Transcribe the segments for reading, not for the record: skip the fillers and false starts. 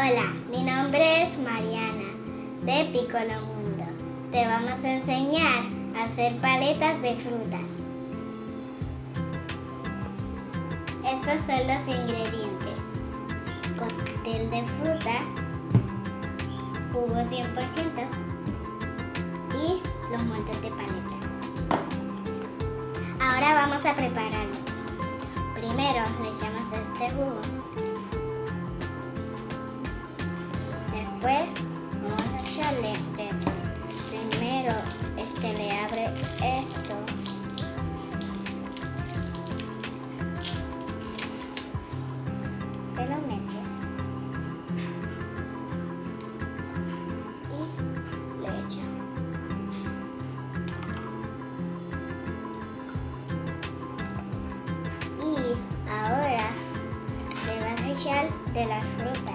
Hola, mi nombre es Mariana de Piccolo Mundo. Te vamos a enseñar a hacer paletas de frutas. Estos son los ingredientes: cóctel de fruta, jugo 100% y los montes de paleta. Ahora vamos a prepararlo. Primero le echamos este jugo. Después vamos a echarle este. Primero le abre esto. Se lo metes. Y lo echas. Y ahora le vas a echar de las frutas.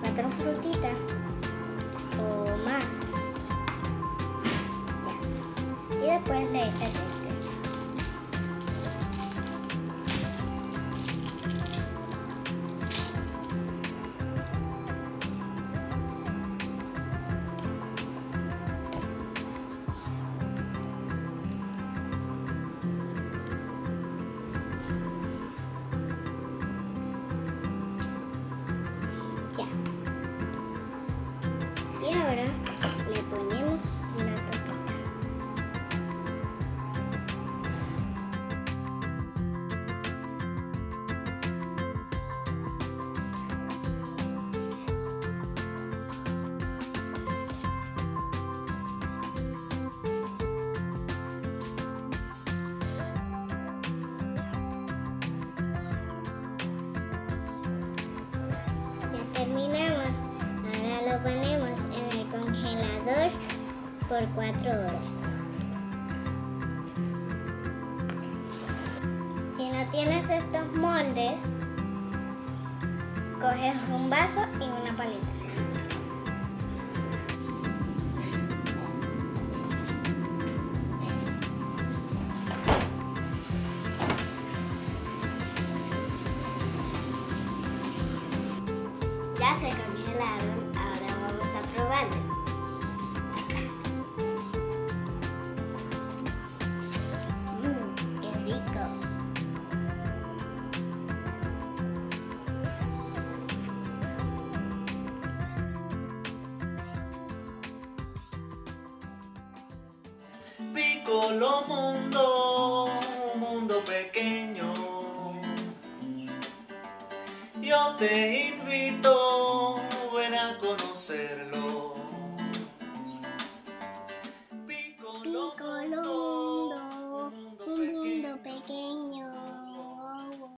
4 frutitas o más. Ya. Y después le echas y ahora le ponemos una tapita. Ya terminamos. Ahora lo ponemos por 4 horas. Si no tienes estos moldes, coges un vaso y una paleta. Ya se congelaron, ahora vamos a probarlo. Piccolo mundo, un mundo pequeño. Yo te invito, ven a conocerlo.